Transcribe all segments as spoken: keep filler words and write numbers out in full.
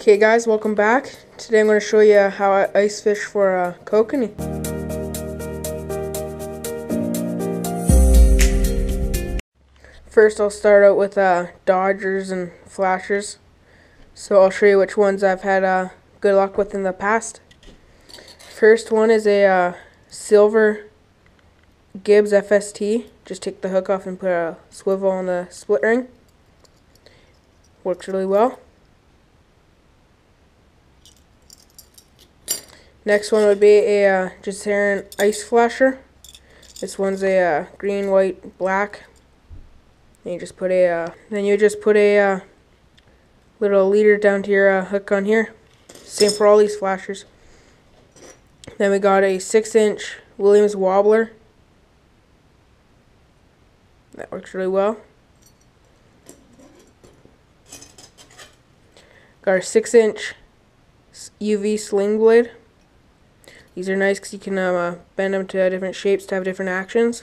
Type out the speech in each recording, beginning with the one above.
Okay guys, welcome back. Today I'm going to show you how I ice fish for uh, kokanee. First I'll start out with uh, dodgers and flashers. So I'll show you which ones I've had uh, good luck with in the past. First one is a uh, Silver Gibbs F S T. Just take the hook off and put a swivel on the split ring. Works really well. Next one would be a uh, Jaceran ice flasher. This one's a uh, green, white, black. And you just put a uh, then you just put a uh, little leader down to your uh, hook on here. Same for all these flashers. Then we got a six-inch Williams Wobbler. That works really well. Got our six-inch U V Sling Blade. These are nice because you can um, uh, bend them to different shapes to have different actions.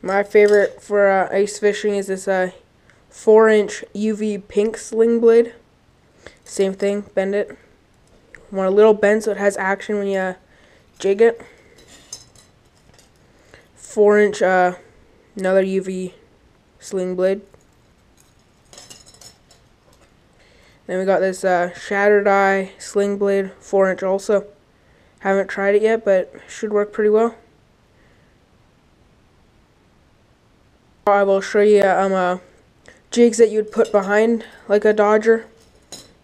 My favorite for uh, ice fishing is this uh, four-inch U V Pink Sling Blade. Same thing, bend it. You want a little bend so it has action when you uh, jig it. four-inch uh, another U V Sling Blade. Then we got this uh, Shattered Eye Sling Blade, four inch also. Haven't tried it yet, but should work pretty well. I will show you um, uh, jigs that you'd put behind, like a dodger.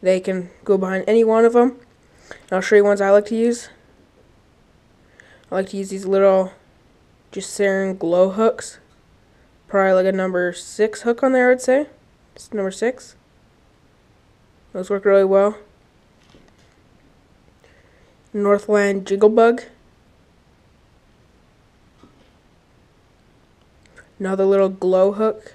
They can go behind any one of them. And I'll show you ones I like to use. I like to use these little Jaceran Glow Hooks. Probably like a number six hook on there, I would say. It's number six. Those work really well. Northland Jigglebug. Another little glow hook.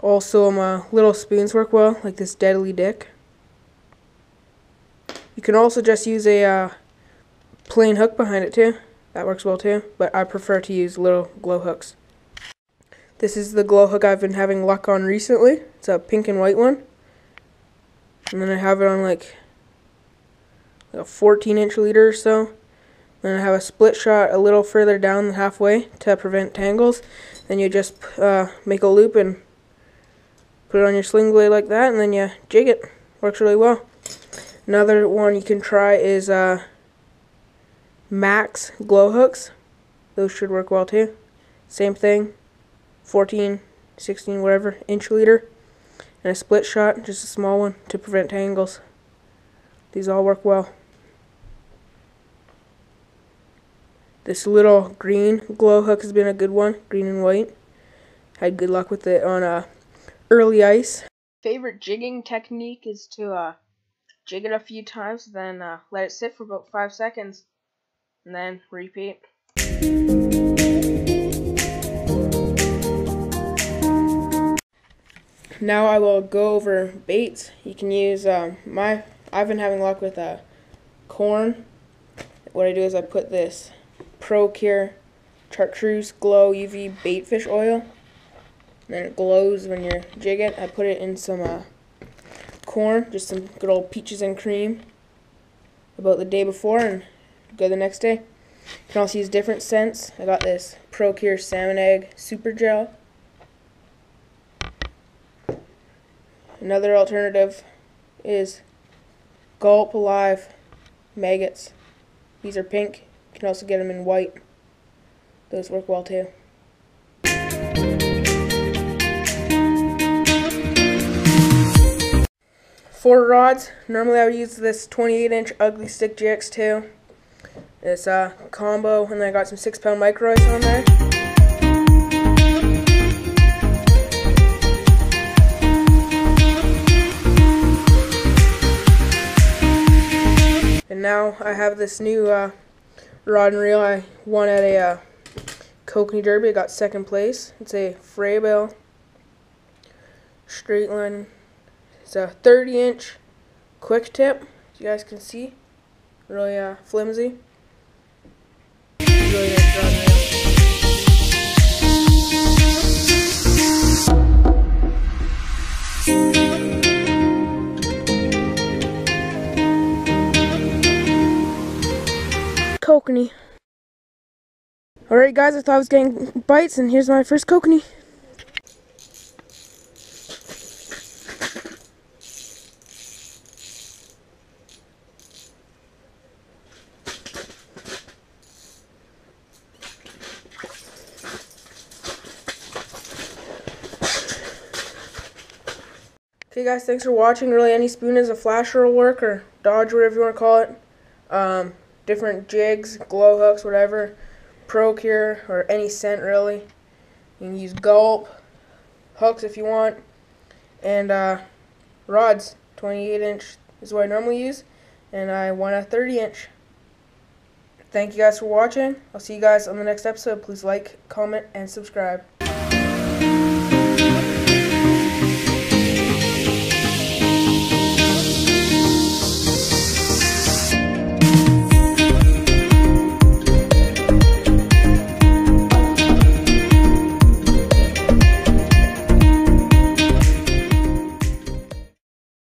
Also, um, uh, little spoons work well, like this Deadly Dick. You can also just use a uh, plain hook behind it too. That works well too, but I prefer to use little glow hooks. This is the glow hook I've been having luck on recently. It's a pink and white one. And then I have it on like, like a fourteen inch leader or so. Then I have a split shot a little further down than halfway to prevent tangles. Then you just uh, make a loop and put it on your sling blade like that, and then you jig it. Works really well. Another one you can try is uh, Max Glow Hooks. Those should work well too. Same thing. fourteen, sixteen, whatever, inch leader, and a split shot, just a small one, to prevent tangles. These all work well. This little green glow hook has been a good one, green and white. Had good luck with it on uh, early ice. Favorite jigging technique is to uh, jig it a few times, then uh, let it sit for about five seconds, and then repeat. Now I will go over baits. You can use um, my, I've been having luck with uh, corn. What I do is I put this Pro Cure Chartreuse Glow U V Baitfish Oil. And then it glows when you jig it. I put it in some uh, corn, just some good old peaches and cream about the day before and go the next day. You can also use different scents. I got this Pro Cure Salmon Egg Super Gel. Another alternative is Gulp Alive Maggots. These are pink. You can also get them in white. Those work well too. For rods, normally I would use this twenty-eight inch Ugly Stick G X two. It's a combo, and then I got some six pound micro ice on there. Now I have this new uh, rod and reel I won at a uh, kokanee derby. I got second place. It's a Frabill straight line. It's a thirty inch quick tip. As you guys can see, really uh, flimsy. Really nice rod and reel. kokanee. Alright guys, I thought I was getting bites, and here's my first kokanee. Okay guys, thanks for watching. Really, any spoon is a flasher will work, or dodge, whatever you want to call it. Um, different jigs, glow hooks, whatever. Pro Cure, or any scent really. You can use gulp, hooks if you want. And uh, rods, twenty-eight inch is what I normally use. And I want a thirty inch. Thank you guys for watching. I'll see you guys on the next episode. Please like, comment, and subscribe.